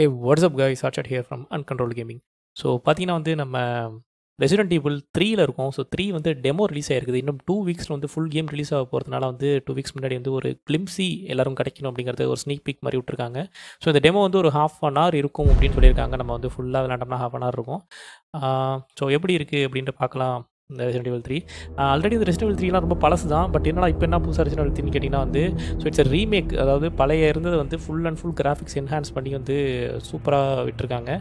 Hey, what's up guys, Archat here from Uncontrolled Gaming. So பாத்தீங்கன்னா வந்து நம்ம Resident Evil 3ல இருக்கோம். So 3 வந்து டெமோ ரிலீஸ் ஆயிருக்குது. இன்னும் 2 வீக்ஸ்ல வந்து full game ரிலீஸ் ஆக போறதுனால வந்து 2 வீக்ஸ் முன்னாடி வந்து ஒரு கிளிம்சி எல்லாரும் கிடைக்கணும் அப்படிங்கறது ஒரு sneak peek மாதிரி விட்டுருக்காங்க. So இந்த டெமோ வந்து ஒரு half an hour இருக்கும் அப்படினு சொல்லிருக்காங்க. நம்ம வந்து full-ஆ விளையாண்டோம்னா half an hour இருக்கும். So எப்படி இருக்கு அப்படினு பார்க்கலாம். இந்த Resident Evil 3 ஆல்ரெடி இந்த Resident Evil 3லாம் ரொம்ப பழசு தான். பட் என்னடா இப்போ என்ன புதுசாக Resident Evil 3ன்னு கேட்டிங்கன்னா வந்து ஸோ இட்ஸ் ரீமேக், அதாவது பழைய இருந்தது வந்து full and full graphics enhance பண்ணி வந்து சூப்பராக விட்டுருக்காங்க.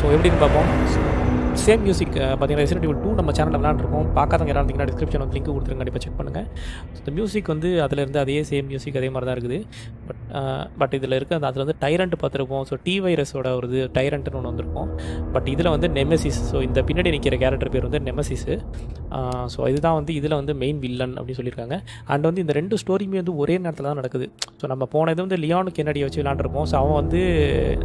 ஸோ எப்படின்னு பார்ப்போம். சேம் மியூசிக் பார்த்தீங்கன்னா Resident Evil 2 நம்ம சேனலில் விளாண்டுருக்கோம். பார்க்காதவங்க யாராக இருந்தீங்கன்னா டிஸ்கிரிப்ஷன் வந்து லிங்க் கொடுத்துருங்க, கண்டிப்பாக செக் பண்ணுங்கள். இந்த மியூசிக் வந்து அதில் இருந்து அதே சேம் மியூசிக் அதே மாதிரி தான் இருக்குது. பட் இதில் இருக்க அதில் வந்து டைரண்ட் பார்த்துருப்போம். ஸோ T-virusோட ஒரு இது டைரண்ட்னு ஒன்று வந்திருக்கும். பட் இதில் வந்து நெமசிஸ், ஸோ இந்த பின்னாடி நிற்கிற கேரக்டர் பேர் வந்து நெமசிஸ். ஸோ இதுதான் வந்து இதில் வந்து மெயின் வில்லன் அப்படின்னு சொல்லியிருக்காங்க. அண்ட் வந்து இந்த ரெண்டு ஸ்டோரியுமே வந்து ஒரே நேரத்தில் தான் நடக்குது. ஸோ நம்ம போன இது வந்து லியான் கென்னடி வச்சு விளாண்டுருப்போம். ஸோ அவன் வந்து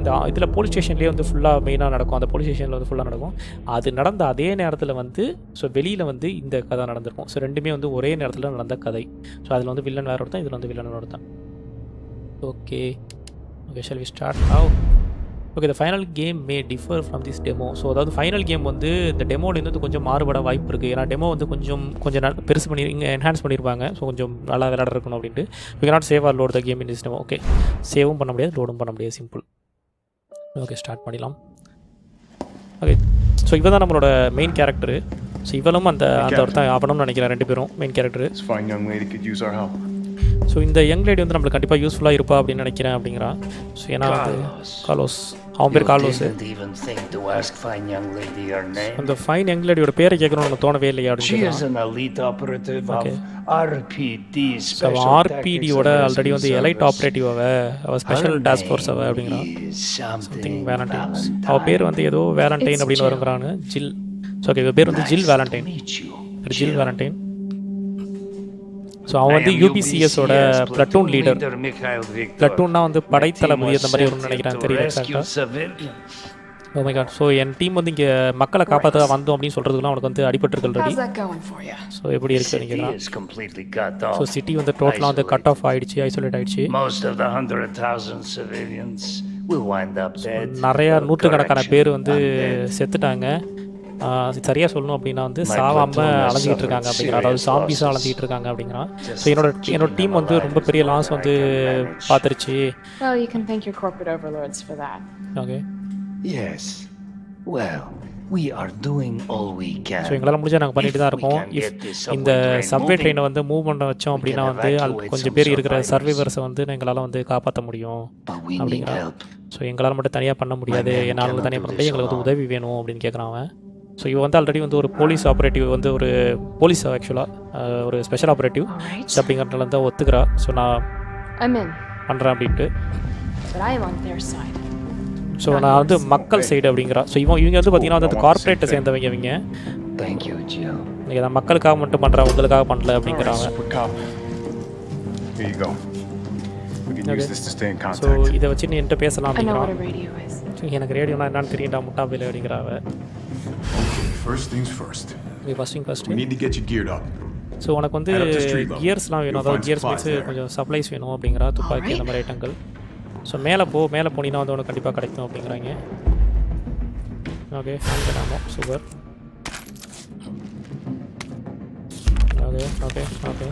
இந்த இதில் போலீஸ் ஸ்டேஷன்லேயே வந்து ஃபுல்லாக மெயினாக நடக்கும். அந்த போலீஸ் ஸ்டேஷனில் வந்து ஃபுல்லாக நடக்கும். அது நடந்த அதே நேரத்தில் வந்து ஸோ வெளியில் வந்து இந்த கதை நடந்திருக்கும். ஸோ ரெண்டுமே வந்து ஒரே நேரத்தில் நடந்த கதை. ஸோ அதில் வந்து வில்லன் வேறு ஒருத்தான், இதில் வந்து வில்லன் வேறு ஒருத்தான். Okay okay, shall we start now? Okay, the final game may differ from this demo. So அதாவது ஃபைனல் கேம் வந்து இந்த டெமோலேருந்து வந்து கொஞ்சம் மாறுபட வாய்ப்பு இருக்குது. ஏன்னா டெமோ வந்து கொஞ்சம் பெருசு பண்ணி இங்கே என்ஹான்ஸ் பண்ணியிருப்பாங்க. ஸோ கொஞ்சம் நல்லா விளையாட இருக்கணும் அப்படின்ட்டு. We cannot save or load the game in this demo. Okay, சேவும் பண்ண முடியாது, லோடும் பண்ண முடியாது, சிம்பிள். ஓகே, ஸ்டார்ட் பண்ணிடலாம். ஓகே, ஸோ இவன் தான் நம்மளோட மெயின் கேரக்டரு. ஸோ இவளும் அந்த அந்த ஒருத்தான் ஆகணும்னு நினைக்கிறேன். ரெண்டு பேரும் மெயின் கேரக்டரு. ஸோ இந்த யங் லேடி வந்து நம்மளுக்கு கண்டிப்பாக யூஸ்ஃபுல்லாக இருப்பா அப்படின்னு நினைக்கிறேன் அப்படிங்கிறான். ஸோ ஏன்னா வந்து கார்லோஸ், அவன் பேர் கார்லோஸ். அந்த ஃபைன் யங் லேடியோட பேரை கேட்கணும்னு நம்ம தோணவே இல்லையா அப்படின்னு. RPDயோட ஆல்ரெடி வந்து எலைட் ஆப்ரேட்டிவ் அவள் ஸ்பெஷல் டாஸ்க் ஃபோர்ஸ் அவள் அப்படிங்கிறான். சம்திங் வேலண்டைன், அவள் பேர் வந்து ஏதோ வேலண்டைன் அப்படின்னு வருங்கிறான். ஜில். ஸோ ஓகே, இவள் பேர் வந்து ஜில் வேலண்டைன். ஜில் வேலண்டைன். ஸோ அவன் வந்து UBCSோட பிளட்டூன் லீடர். பிளட்டூன்னா வந்து படைத்தளபதி அந்த மாதிரி வரும்னு நினைக்கிறேன், தெரியல எக்ஸாக்டாக. Oh my god. ஸோ என் டீம் வந்து இங்கே மக்களை காப்பாற்ற வந்தோம் அப்படின்னு சொல்கிறதுக்குலாம் அவனுக்கு வந்து அடிபட்டுருக்கல்ரெடி. ஸோ எப்படி இருக்கு நினைக்கிறேன். ஸோ சிட்டி வந்து டோட்டலாக வந்து கட் ஆஃப் ஆகிடுச்சு, ஐசோலேட் ஆகிடுச்சு. நிறையா நூற்றுக்கணக்கான பேர் வந்து செத்துட்டாங்க. சரியாக சொல்லணும் அப்படின்னா வந்து சாவாமல் அலைஞ்சிக்கிட்டு இருக்காங்க அப்படிங்கிறான், அதாவது சாம்பிஸாக அலைஞ்சிக்கிட்டு இருக்காங்க அப்படிங்கிறான். ஸோ என்னோட டீம் வந்து ரொம்ப பெரிய லாஸ் வந்து பார்த்துருச்சு. ஓகே, ஸோ எங்களால் முடிஞ்சால் நாங்கள் பண்ணிட்டு தான் இருக்கோம். இந்த சப்வே ட்ரெயினை வந்து மூவ் பண்ண வச்சோம் அப்படின்னா வந்து கொஞ்சம் பேர் இருக்கிற சர்வைவர்ஸை வந்து எங்களால் வந்து காப்பாற்ற முடியும் அப்படிங்கிறான். ஸோ எங்களால் மட்டும் தனியாக பண்ண முடியாது, என்னால் தனியாக பண்ண முடியாது, எங்களுக்கு உதவி வேணும் அப்படின்னு கேட்குறான் அவன். ஸோ இவன் வந்து ஆல்ரெடி வந்து ஒரு போலீஸ் ஆப்ரேட்டிவ் வந்து ஒரு போலீஸ் ஆக்சுவலாக ஒரு ஸ்பெஷல் ஆப்ரேட்டிவ் அப்படிங்கிறதுனால தான் ஒத்துக்கிறா. ஸோ நான் பண்ணுறேன் அப்படின்ட்டு. ஸோ நான் வந்து மக்கள் சைடு அப்படிங்கிறா. ஸோ இவங்க வந்து பார்த்தீங்கன்னா வந்து கார்பரேட்டை சேர்ந்தவங்க. இவங்க இன்னைக்கு நான் மக்களுக்காக மட்டும் பண்ணுறேன், உங்களுக்காக பண்ணல அப்படிங்கிறாங்க. ஸோ இதை வச்சு நீ என்கிட்ட பேசலாம் அப்படிங்கிறான். எனக்கு ரேடியோனா என்னன்னு தெரியும்டா முட்டா பையில அப்படிங்கிறாவ. ஸோ உனக்கு வந்து கியர்ஸ்லாம் வேணும், அதாவது கியர்ஸ் வச்சு கொஞ்சம் சப்ளைஸ் வேணும் அப்படிங்கிறா, துப்பாக்கி அந்த மாதிரி ஐட்டங்கள். ஸோ மேலே போனீங்கன்னா வந்து உனக்கு கண்டிப்பாக கிடைக்கும் அப்படிங்கிறாங்க. Okay, super. Okay okay okay.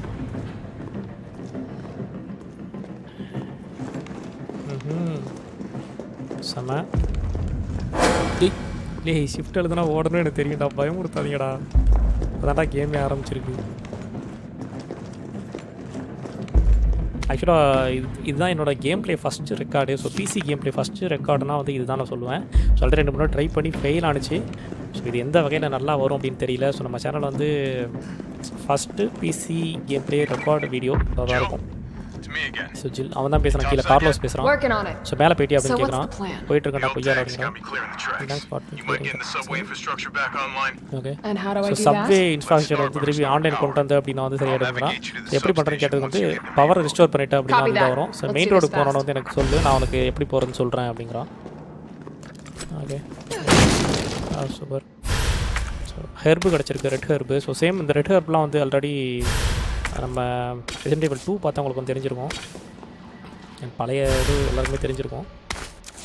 செம. இல்லை ஷிஃப்ட் எழுதுனா ஓடணும், எனக்கு தெரியும்டா, பயமுறுத்தாதீங்கடா. அதான்டா கேமே ஆரம்பிச்சிருக்கு. ஆக்சுவலாக இதுதான் என்னோட game play first record. So PC game play first ரெக்கார்டுனா வந்து இதுதான் நான் சொல்லுவேன். ஸோ ஆல்ரெடி 2 முறை ட்ரை பண்ணி ஃபெயில் ஆனிச்சு. ஸோ இது எந்த வகையில் நல்லா வரும் அப்படின்னு தெரியல. ஸோ நம்ம சேனல் வந்து first PC game play record video நல்லா இருக்கும். ஸோ ஜில் அவன் தான் பேசுகிறான், கீழே கார்லோஸ் பேசுகிறான். ஸோ மேலே போயிட்டு அப்படின்னு கேட்குறான், போயிட்டு இருக்கேன்டா கொய்யா அப்படிங்கிறான். ஓகே, ஸோ சப்வே இன்ஃப்ராஸ்ட்ரக்சர் வந்து திரும்பி ஆன்லைன் கொண்டு வந்து அப்படின்னா வந்து சரியாக எடுக்கிறான். எப்படி பண்ணுறேன்னு கேட்டது வந்து பவர் ரிஸ்டோர் பண்ணிவிட்டு அப்படின்னா வந்து வரும். ஸோ மெயின் ரோடுக்கு போனோன்னு வந்து எனக்கு சொல்லு, நான் உனக்கு எப்படி போகிறேன்னு சொல்கிறேன் அப்படிங்கிறான். Okay, super. ஸோ ஹெர்பு கிடச்சிருக்கு, ரெட் ஹெர்பு. ஸோ சேம் இந்த ரெட் ஹெர்ப்லாம் வந்து ஆல்ரெடி நம்ம Resident Evil 2 பார்த்தா உங்களுக்கு வந்து தெரிஞ்சிருக்கும். and பழைய இது எல்லாருமே தெரிஞ்சிருக்கும்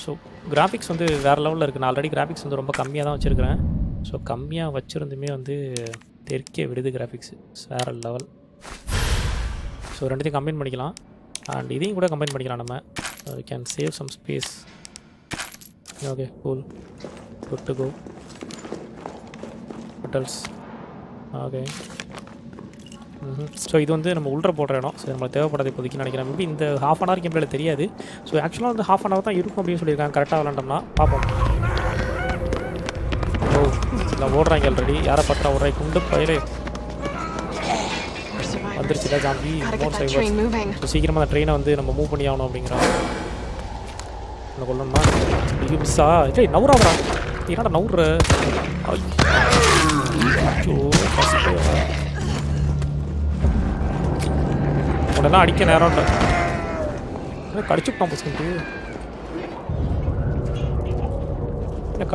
சோ graphics வந்து வேற லெவல்ல இருக்கு நான் ஆல்ரெடி graphics வந்து ரொம்ப கம்மியா தான் வச்சிருக்கேன் சோ கம்மியா வச்சிருந்துமே வந்து தெர்க்கே விடுது graphics வேற லெவல் சோ ரெண்டையும் கம்பைன் பண்ணிக்கலாம் and இதையும் கூட கம்பைன் பண்ணிக்கலாம் நம்ம we can save some space okay cool good to go what else okay So, this is the ultra portrait. So, we have to do this. We have half an hour. So, actually, half an hour. You can do it. Correct. Oh, I already. I have I'm not going to get around. I'm going to get around. I'm going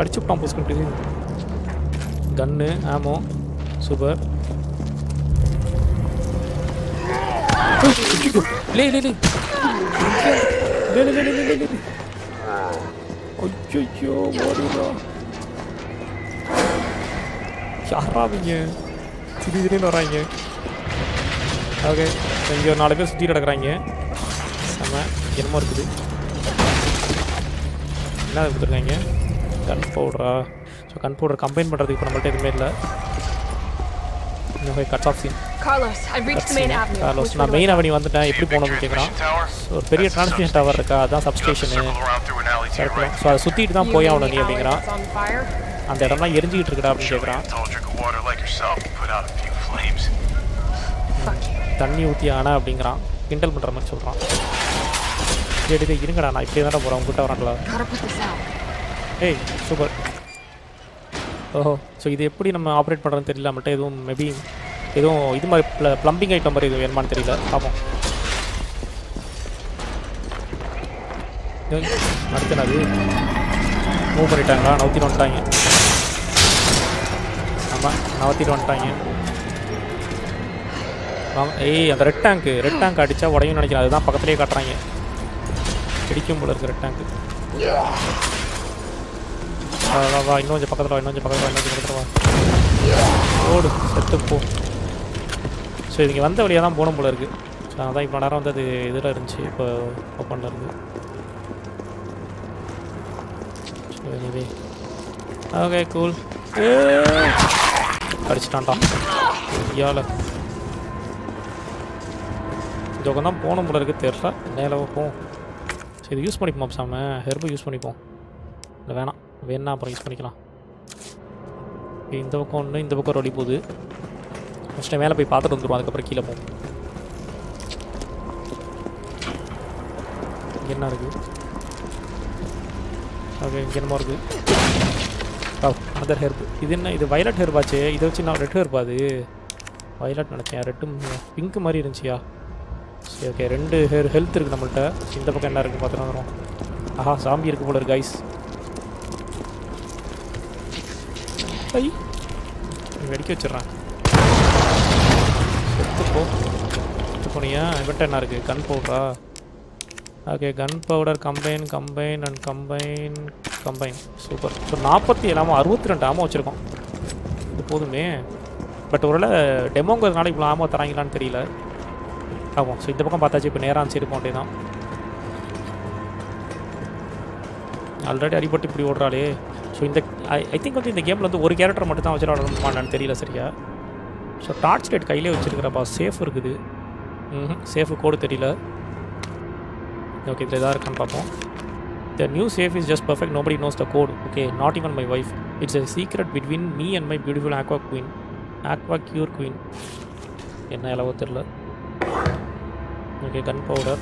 to get around. Gun, ammo, super. Okay. இங்க நாலு பேர் சுத்தி நடக்கறாங்க. நம்ம என்னமோ இருக்குது. என்ன எடுத்துறாங்க? Gun பவுடரா. சோ கன் பவுடர் கம்பைன் பண்றதுக்கு நம்மள்ட்ட எதுமே இல்ல. நம்ம cut off scene. Carlos, I reached the main avenue. Carlos, நான் மெயின் அவனி வந்துட்டேன். எப்படி போணும்னு கேக்குறான். ஒரு பெரிய டிரான்ஸ்மிஷன் டவர் இருக்கா? அதான் சப்ஸ்டேஷன். சோ அது சுத்திட்டு தான் போய் ஆவணும் நீ அப்படிங்கறான். அந்த இடம்லாம் எரிஞ்சிட்டு இருக்குடா அப்படி கேக்குறான். தண்ணி ஊத்தியானா அப்படிங்கறான் கிண்டல் பண்ற மாதிரி சொல்றான் கேடிதே இருங்கடா நான் இப்படியே தான் போறேன் உன்கிட்ட வரங்களா ஏய் சூப்பர் ஓஹோ சோ இது எப்படி நம்ம ஆபரேட் பண்றதுன்னு தெரியல மட்ட ஏதோ மேபி ஏதோ இது மாதிரி ப்ளம்பிங் ஐட்டம் மாதிரி இது என்னமான்னு தெரியல பாப்போம் அடுத்து அது மூவ் பண்ணிட்டாங்களா நவுத்திட்டு வந்துட்டாங்க ஆமா நவுத்திட்டு வந்துட்டாங்க Hey, the red tank is a very good tank. That's why I'm red tank. I know the Pakadra, I know the Pakadra, I know the Pakadra. Oh, so you can see the bottom of the red tank. I'm not around the red tank. So, anyway. Okay, cool. Yeah. ஜோகனா போணும் போல இருக்கு தெரியல நேலவ போ சரி use பண்ணிப்போம் சாம ஹெர்ப use பண்ணிப்போம் இல்ல வேணாம் வேணா அப்புறம் யூஸ் பண்ணிக்கலாம் இந்த பக்கம் ஒண்ணு இந்த பக்கம் ரோடி போகுது ஃபர்ஸ்ட் மேல போய் பாத்துட்டு வந்துரும் அதுக்கு அப்புறம் கீழ போவோம் என்ன இருக்கு ஓகே என்ன மார்க்கு அதர் ஹெர்ப் இது என்ன இது வயலட் ஹெர்ப் ஆச்சே இத வச்சு நான் ரெட் ஹெர்ப் அது வயலட் நினைச்சேன் ரெட்டும் பிங்க் மாதிரி இருந்துச்சியா Okay, ரெண்டு ஹெல்த் இருக்கு நம்மள்ட்ட. இந்த பக்கம் என்ன இருக்கு பாத்துறோம் வரோம். ஆஹா, சாம்பி இருக்கு போல இருக்கு गाइस. ஐ. வெடிக்க வச்சிரறேன். போ. போனியா, இவட்ட என்ன இருக்கு? கன் பவுடரா. ஓகே, கன் பவுடர் கம்பைன். சூப்பர். சோ 47 ஆமா 62 ஆமா வச்சிருக்கோம். இது போதுமே. பட் ஒருவேளை டெமோங்கறதுனால இவ்வளவு ஆமா தராங்களான்னு தெரியல. So இந்த பக்கம் பார்த்தாச்சு இப்போ நேரா அன்சைடு போண்டேதான் ஆல்ரெடி அடிபட்டு இப்படி ஓடுறாளே சோ இந்த ஐ திங்க் வந்து இந்த கேம்ல வந்து ஒரு character மட்டும் தான் வச்சிர ஆடுறோம்னு தெரியல சரியா சோ டார்ச் லைட் கையிலே வச்சிருக்கற பா சேஃப் இருக்குது சேஃப் கோட் தெரியல ஓகே இதெல்லாம் இருக்கான்னு பாப்போம் the new safe is just perfect nobody knows the code okay not even my wife it's a secret between me and my beautiful aqua cure queen என்ன அளவு தெரியல okay gunpowder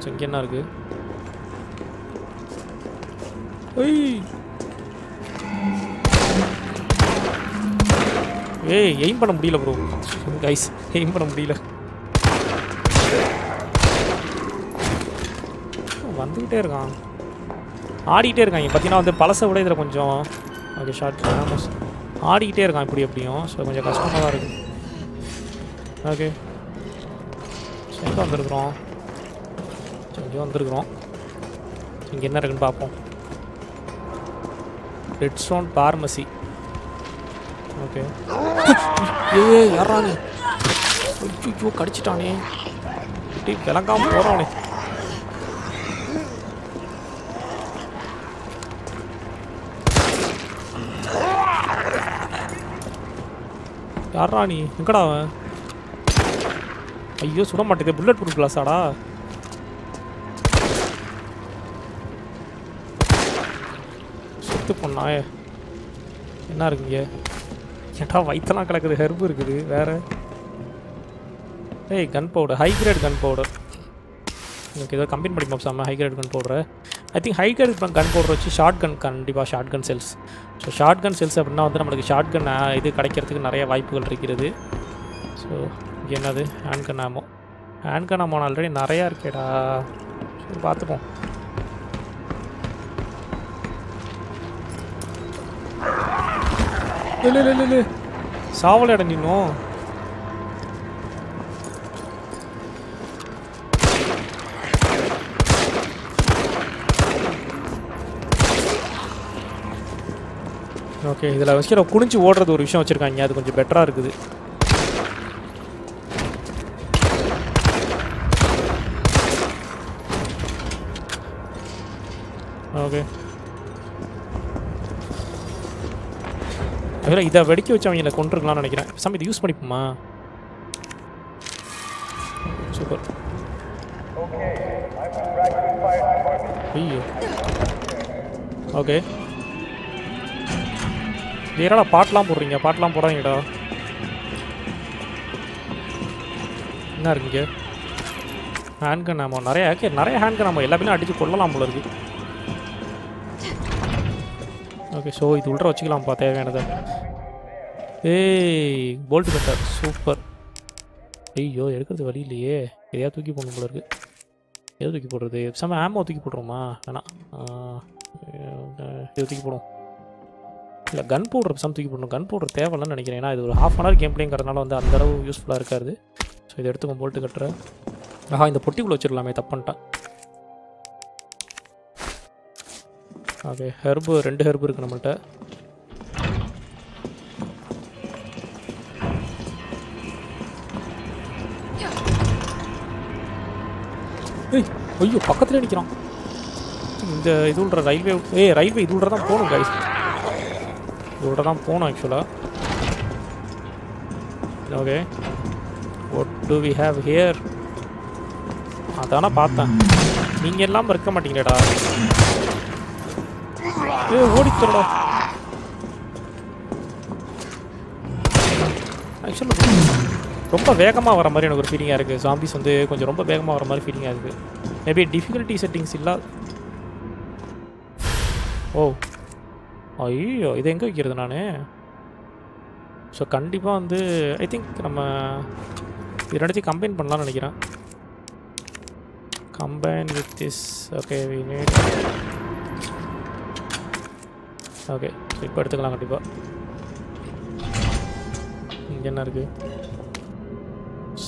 so inga enna irukku hey aim panna mudiyala bro guys aim panna mudiyala vandute irukan aadite irukan pathina vandu palasa vida idra konjam okay shot aadite irukan ipdi epdiyum so konjam kashtamada irukku Okay. Let's go. இங்கே வந்திருக்கிறோம். இங்கே என்ன இருக்குன்னு பார்ப்போம். Red stone pharmacy. Okay. ஏய் யாரானே? ஐயோ கடிச்சிட்டானே. Tea கிளங்காம போறானே. யாரா நீ? எங்கடா அவன்? ஐயோ சுட மாட்டேங்குது. புல்லட் ப்ரூஃப் கிளாஸாடா? சுத்து பொண்ணாயே. என்ன இருக்குங்க? ஏட்டா வயிற்றெல்லாம் கலக்குது. ஹெர்பு இருக்குது வேற. ஏய் gunpowder, high grade gunpowder. எனக்கு ஏதாவது கம்பெனி படிப்போம் சாம. High grade gunpowder I think high grade gunpowder வச்சு ஷார்ட் கன், கண்டிப்பாக ஷார்ட் கன் செல்ஸ். ஸோ ஷார்ட் கன் செல்ஸ் அப்படின்னா வந்து நம்மளுக்கு ஷார்ட் கன் இது கிடைக்கிறதுக்கு நிறைய வாய்ப்புகள் இருக்கிறது. ஸோ என்னது hand gun ஆமோ? Hand gun ஆமோ already நிறையா இருக்கேடா. சரி பார்த்துப்போம். இல்லை இல்லை இல்லை சாவலை அடைஞ்சிடணும். ஓகே இதில் வச்சு நான் குனிஞ்சு ஓடுறது ஒரு விஷயம் வச்சுருக்காங்க. அது கொஞ்சம் பெட்டராக இருக்குது. ஓகே அதில் இதை வெடிக்க வச்சு அவங்கள கொண்டிருக்கலாம்னு நினைக்கிறேன். சாமி இதை யூஸ் பண்ணிப்போமா? சூப்பர். ஐயோ ஓகே ஏடா பாட்டெலாம் போடுறீங்க, பாட்டெலாம் போடுறாங்கடா. என்ன இருக்குங்க? ஹேண்ட் கன் ஆமோ நிறையா. ஓகே நிறைய ஹேண்ட் கன் ஆமோ எல்லாமே அடித்து கொள்ளலாம் போல இருக்குது. ஓகே ஸோ இது உள்ள வச்சுக்கலாம்ப்பா தேவையானது. ஏய் போல்ட் கட்டர் சூப்பர். ஐயோ எடுக்கிறது வழி இல்லையே. எதையா தூக்கி போடணும் போல இருக்குது. எதை தூக்கி போடுறது? சாம ஆமோ தூக்கி போட்டுருவோமா? வேணாம் எது தூக்கி போடுவோம். இல்லை கன் பவுடர் சம் தூக்கி போடணும். கன் பவுடர் தேவையில்லன்னு நினைக்கிறேன். ஏன்னா இது ஒரு ஹாஃப் அன் ஹவர் கேம் பிளேங்கிறதுனால வந்து அந்தளவு யூஸ்ஃபுல்லாக இருக்காது. ஸோ இதை எடுத்துக்கோ போல்ட்டு கட்டுறேன். ஆஹா இந்த பொட்டிக்குள்ளே வச்சிடலாமே தப்புன்ட்டான். ஓகே ஹெர்பு, 2 ஹெர்பு இருக்குது நம்மள்கிட்ட. ஐயோ பக்கத்துலேயே நிற்கிறான். இந்த இது உள்ள ரயில்வே. ரயில்வே இது உள்ள தான் போகணும் கைஸ். இதோட தான் போகணும் ஆக்சுவலாக. Okay what do we have here? அதான பார்த்தேன். நீங்கள் எல்லாம் இருக்க மாட்டீங்களேடா. ஓடித்தரடா. ஆக்சுவலாக ரொம்ப வேகமாக வர மாதிரி எனக்கு ஒரு ஃபீலிங்காக இருக்குது. ஜாம்பிஸ் வந்து கொஞ்சம் ரொம்ப வேகமாக வர மாதிரி ஃபீலிங்காக இருக்குது. மேபி டிஃபிகல்ட்டி செட்டிங்ஸ் இல்லை. ஓ ஐயோ இதை எங்கே வைக்கிறது நான்? ஸோ கண்டிப்பாக வந்து ஐ திங்க் நம்ம இது ரெண்டுத்தையும் கம்பைன் பண்ணலாம்னு நினைக்கிறேன். Combine with this. Okay we need. Okay so இப்போ எடுத்துக்கலாம் கண்டிப்பாக. இங்கே என்ன இருக்குது?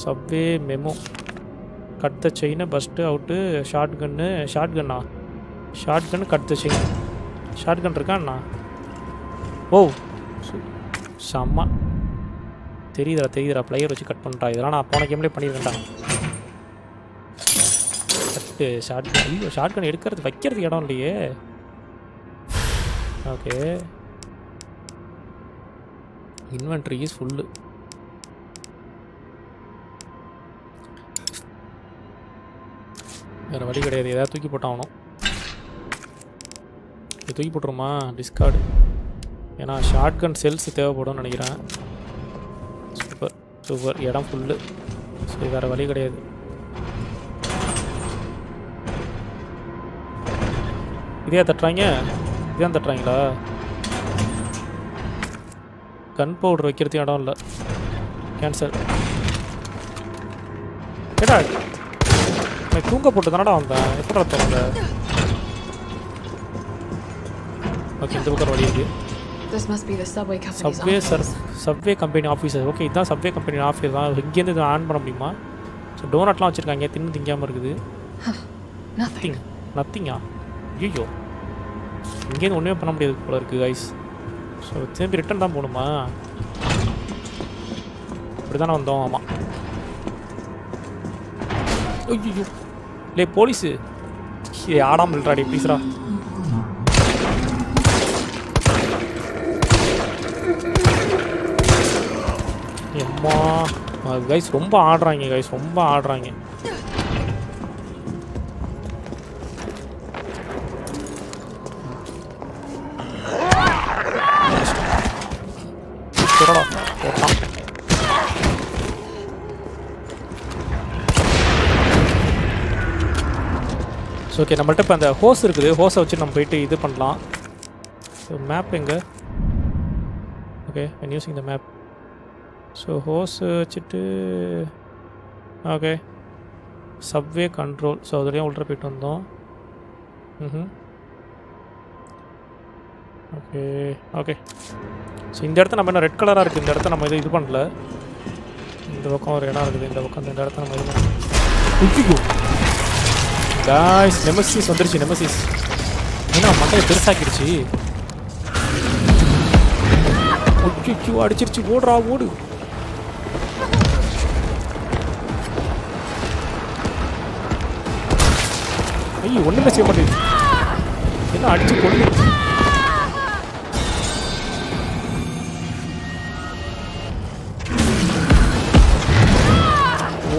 Subway memo, cut the chain, first out, short gun. Short கன்னா? Short gun cut the chain. Short கன் இருக்காண்ணா. ஓ செம்மா தெரியுதுடா தெரியுதுடா. பிளேயர் வச்சு கட் பண்ணிட்டா. இதெல்லாம் நான் போன கேம்லேயே பண்ணியிருக்கேன்டான். கட்டு ஷார்ட் கன். ஷார்ட் கன் எடுக்கிறது வைக்கிறது இடம் இல்லையே. Okay inventory is full. வேறு வழி கிடையாது. எதாவது தூக்கி போட்டாகணும். தூக்கி போட்டுருமா? டிஸ்கார்டு. ஏன்னா ஷார்ட் கன் செல்ஸ் தேவைப்படும்னு நினைக்கிறேன். சூப்பர் சூப்பர் இடம் ஃபுல்லு. சரி வேறு வழி கிடையாது. இதே தட்டுறாங்க. இதான் தட்டுறாங்களா? கன் பவுடர் வைக்கிறதுக்கு இடம் இல்லை. கேன்சல். ஏடா நான் தூங்க போட்டு தானடா வந்தேன். எப்படா தோணுங்க? ஓகே இந்த பக்கம் வழி இருக்குது. Subway sir subway company officer. Okay இதுதான் சப்வே கம்பெனி ஆஃபீஸ் தான். இங்கேருந்து இதை ஆன் பண்ண முடியுமா? ஸோ டோனட்லாம் வச்சுருக்காங்க. தின்னு திங்காமல் இருக்குது. Nothing. Nothing. Yo. இங்கே ஒண்ணுமே பண்ண முடியாது போல இருக்கு गाइस. சோ திருப்பி ரிட்டர்ன் தான் போணுமா? இப்படிதான் வந்தோம் ஆமா. ஐயோ. லே போலீஸ். ஏ ஆடாம நில்றாடி ப்ளீஸ்ரா. ஏம்மா guys ரொம்ப ஆடுறாங்க guys ரொம்ப ஆடுறாங்க ஓகே நம்மள்ட்ட இப்போ அந்த ஹோஸ் இருக்குது ஹோஸை வச்சு நம்ம போயிட்டு இது பண்ணலாம் ஸோ மேப் எங்கே okay I'm using the map so hose வச்சுட்டு ஓகே சப்வே கண்ட்ரோல் ஸோ அதுலேயும் உள்ள போயிட்டு வந்தோம் ம் ஓகே ஓகே ஸோ இந்த இடத்த நம்ம என்ன ரெட் கலராக இருக்குது இந்த இடத்த நம்ம இது பண்ணல இந்த பக்கம் ஒரு இடம் இருக்குது இந்த பக்கம் இந்த இடத்த நம்ம இது गाइस नेमेसिस வந்துருச்சு नेमेसिस என்ன மண்டைய பெருசாக்கிடுச்சு ஒட்டி கியூ அடிச்சிருச்சு ஓடுறா ஓடு ஐயோ ஒண்ணுமே செய்ய மாட்டேங்குது என்ன அடிச்சு கொண்டு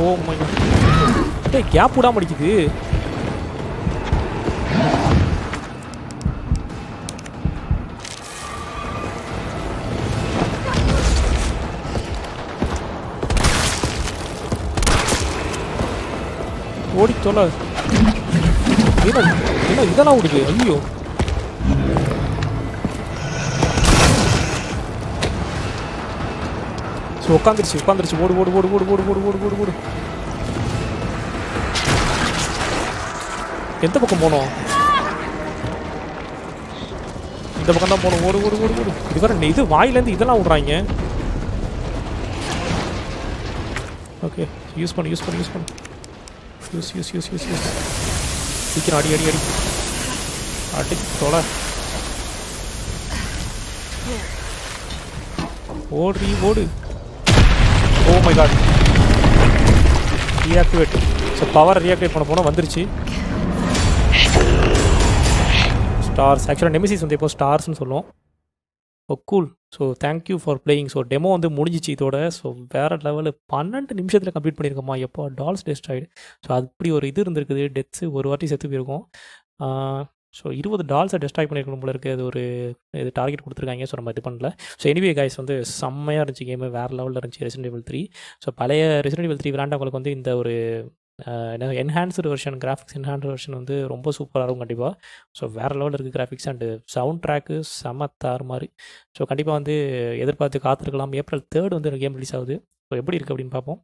ஓ மை காட் டே கேப் விடாம அடிக்குது ஓடி தொலை என்ன இதெல்லாம் ஓடுது ஐயோ ஸோ உட்காந்துருச்சு உட்காந்துருச்சு ஓடு ஓடு ஓடு ஓடு ஓடு ஓடு ஓடு ஓடு ஓடு எந்த பக்கம் போனோம் இந்த பக்கம் தான் போனோம் ஓடு ஓடு ஓடு ஓடு இது இது வாயிலேருந்து இதெல்லாம் விடுறாங்க ஓகே யூஸ் பண்ணு யூஸ் பண்ணு யூஸ் பண்ணு use use use use use சீக்கிரம் அடி அடி அடி அடி தொலை ஓடி ஓடு oh my god reactivate so power reactivate பண்ண போனால் வந்துருச்சு ஸ்டார்ஸ் ஆக்சுவலாக நெமிசிஸ் வந்து இப்போ ஸ்டார்ஸ்ன்னு சொல்லுவோம் oh cool so thank you for playing so demo வந்து முடிஞ்சிச்சு இதோட ஸோ வேறு லெவலில் 12 நிமிஷத்தில் கம்ப்ளீட் பண்ணியிருக்கோமா எப்போ டால்ஸ் டெஸ்ட்ராய்டு ஸோ அப்படி ஒரு இது இருந்திருக்குது டெத்ஸு ஒரு வாட்டி செத்து போயிருக்கோம் ஸோ 20 டால்ஸை டெஸ்ட்ராய் பண்ணியிருக்கணும் போல இருக்குது அது ஒரு இது டார்கெட் கொடுத்துருக்காங்க ஸோ நம்ம இது பண்ணல ஸோ எனிவே கைஸ் வந்து செம்மையாக இருந்துச்சு கேமு வேறு லெவலில் இருந்துச்சு ரெசிடென்ட் ஈவில் 3 ஸோ பழைய ரெசிடென்ட் ஈவில் 3 விளையாண்டவங்களுக்கு வந்து இந்த ஒரு enhanced version graphics enhanced version வந்து ரொம்ப சூப்பராக இருக்கும் கண்டிப்பாக ஸோ வேறு லெவலில் இருக்குது கிராஃபிக்ஸ் அண்டு சவுண்ட் ட்ராக்கு சமத்தார் மாதிரி ஸோ கண்டிப்பாக வந்து எதிர்பார்த்து காத்திருக்கலாம் ஏப்ரல் 3 வந்து கேம் ரிலீஸ் ஆகுது ஸோ எப்படி இருக்குது அப்படின்னு பார்ப்போம்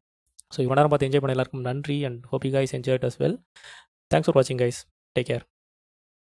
ஸோ இவ்வளோ நேரம் பார்த்து என்ஜாய் பண்ண எல்லாருக்கும் நன்றி and hope you guys enjoy it as well thanks for வாட்சிங் கைஸ் டேக் கேர்